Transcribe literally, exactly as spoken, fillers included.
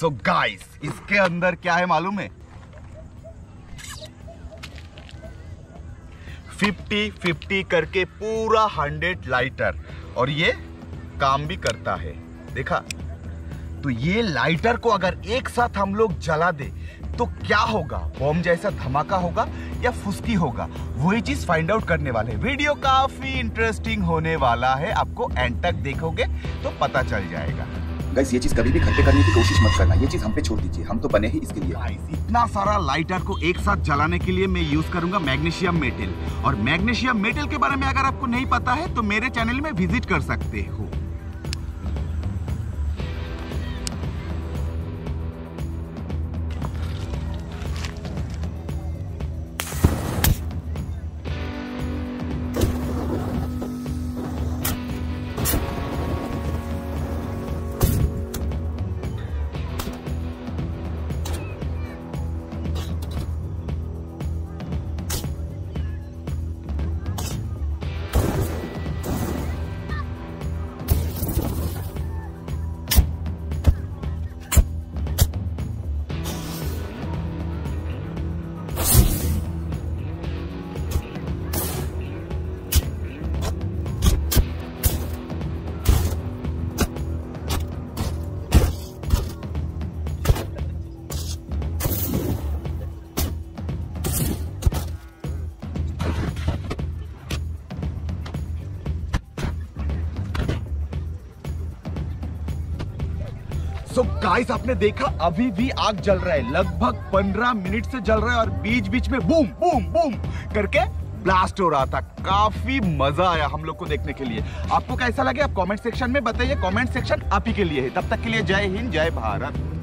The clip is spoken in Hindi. सो गाइस इसके अंदर क्या है मालूम है? फिफ्टी फिफ्टी करके पूरा हंड्रेड लाइटर, और ये काम भी करता है देखा। तो ये लाइटर को अगर एक साथ हम लोग जला दे तो क्या होगा? बॉम्ब जैसा धमाका होगा या फुसकी होगा? वही चीज फाइंड आउट करने वाले हैं। वीडियो काफी इंटरेस्टिंग होने वाला है, आपको एंड तक देखोगे तो पता चल जाएगा। गाइस ये चीज कभी भी इकट्ठे करने की कोशिश मत करना, ये चीज हम पे छोड़ दीजिए, हम तो बने ही इसके लिए। गाइस इतना सारा लाइटर को एक साथ जलाने के लिए मैं यूज करूंगा मैग्नीशियम मेटल, और मैग्नीशियम मेटल के बारे में अगर आपको नहीं पता है तो मेरे चैनल में विजिट कर सकते हो। तो गाइस आपने देखा अभी भी आग जल रहा है, लगभग पंद्रह मिनट से जल रहा है, और बीच बीच में बूम बूम बूम करके ब्लास्ट हो रहा था। काफी मजा आया हम लोग को देखने के लिए। आपको कैसा लगे आप कमेंट सेक्शन में बताइए, कमेंट सेक्शन आप ही के लिए है। तब तक के लिए जय हिंद जय भारत।